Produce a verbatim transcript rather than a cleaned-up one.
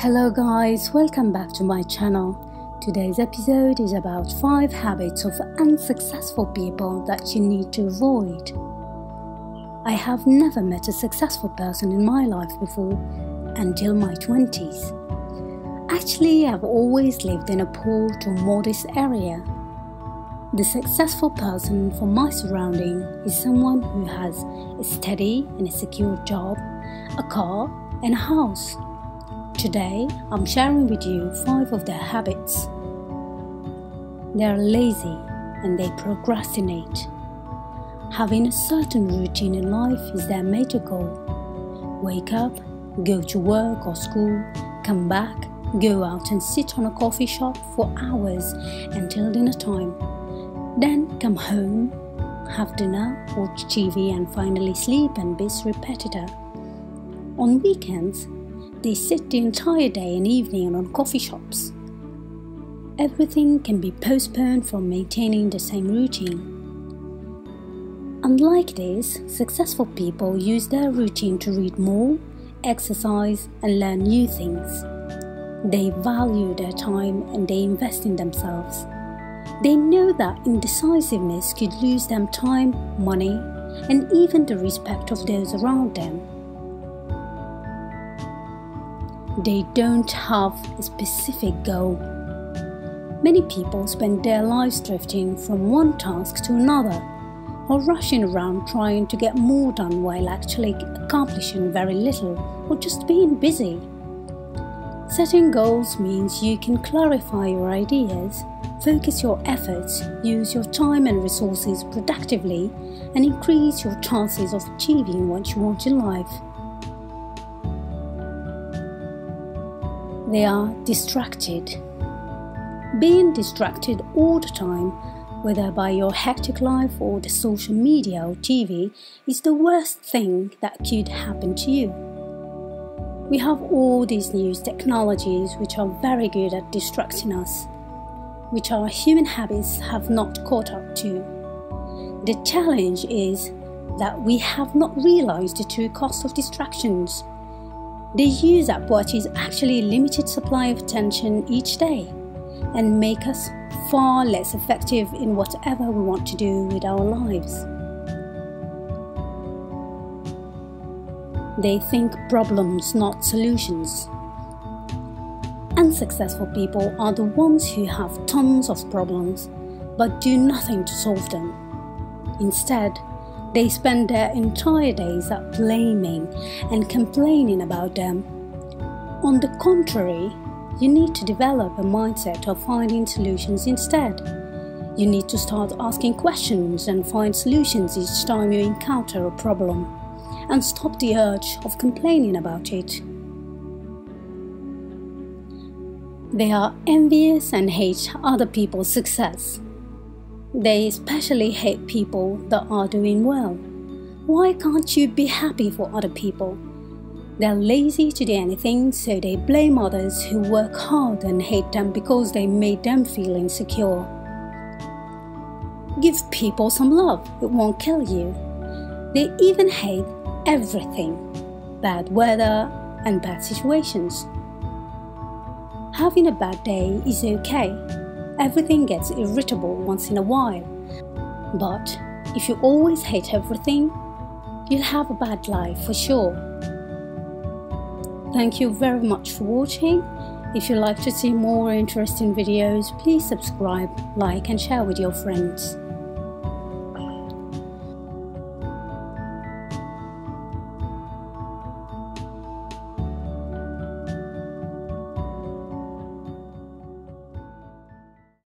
Hello guys, welcome back to my channel. Today's episode is about five habits of unsuccessful people that you need to avoid. I have never met a successful person in my life before until my twenties. Actually, I've always lived in a poor to modest area. The successful person for my surrounding is someone who has a steady and a secure job, a car and a house. Today, I'm sharing with you five of their habits. They are lazy and they procrastinate. Having a certain routine in life is their major goal. Wake up, go to work or school, come back, go out and sit on a coffee shop for hours until dinner time. Then come home, have dinner, watch T V and finally sleep and bis repetita. On weekends, they sit the entire day and evening on coffee shops. Everything can be postponed from maintaining the same routine. Unlike this, successful people use their routine to read more, exercise and learn new things. They value their time and they invest in themselves. They know that indecisiveness could lose them time, money and even the respect of those around them. They don't have a specific goal. Many people spend their lives drifting from one task to another or rushing around trying to get more done while actually accomplishing very little or just being busy. Setting goals means you can clarify your ideas, focus your efforts, use your time and resources productively, and increase your chances of achieving what you want in life. They are distracted. Being distracted all the time, whether by your hectic life or the social media or T V, is the worst thing that could happen to you. We have all these new technologies which are very good at distracting us, which our human habits have not caught up to. The challenge is that we have not realized the true cost of distractions. They use up what is actually a limited supply of attention each day and make us far less effective in whatever we want to do with our lives. They think problems, not solutions. Unsuccessful people are the ones who have tons of problems but do nothing to solve them. Instead, they spend their entire days at blaming and complaining about them. On the contrary, you need to develop a mindset of finding solutions instead. You need to start asking questions and find solutions each time you encounter a problem, and stop the urge of complaining about it. They are envious and hate other people's success. They especially hate people that are doing well. Why can't you be happy for other people? They're lazy to do anything, so they blame others who work hard and hate them because they made them feel insecure. Give people some love, it won't kill you. They even hate everything, bad weather and bad situations. Having a bad day is okay. Everything gets irritable once in a while, but if you always hate everything, you'll have a bad life for sure. Thank you very much for watching. If you'd like to see more interesting videos, please subscribe, like and share with your friends.